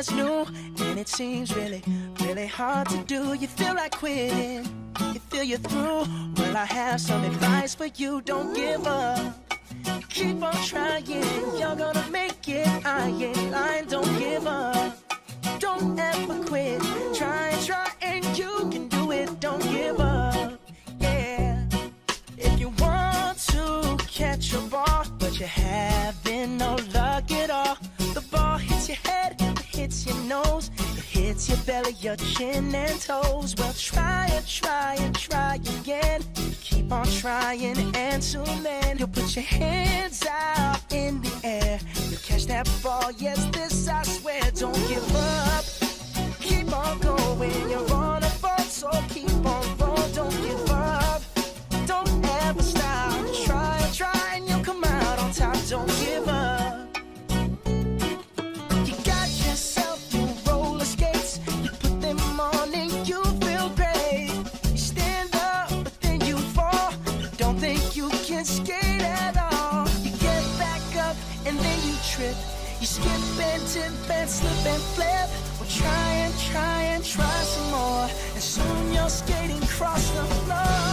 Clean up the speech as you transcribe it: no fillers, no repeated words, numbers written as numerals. that's new, and it seems really, really hard to do. You feel like quitting, you feel you're through. Well, I have some advice for you. Don't give up, keep on trying. You're gonna make it, I ain't lying. Don't give up, don't ever quit. Try, try, and you can do it. Don't give up, yeah. If you want to catch a ball, but you're having no luck at all, the ball hits your head, it hits your nose, it hits your belly, your chin and toes. Well, try and try and try again. Keep on trying, and soon then you'll put your hands out in the air. You'll catch that ball, yes, this I swear. Don't give up, keep on going. You're on a ball, so keep on rolling. Don't give up, don't ever stop. Try and try, and you'll come out on top. Don't give up. Skate at all. You get back up and then you trip. You skip and tip and slip and flip. Well, try and try and try some more, and soon you're skating across the floor.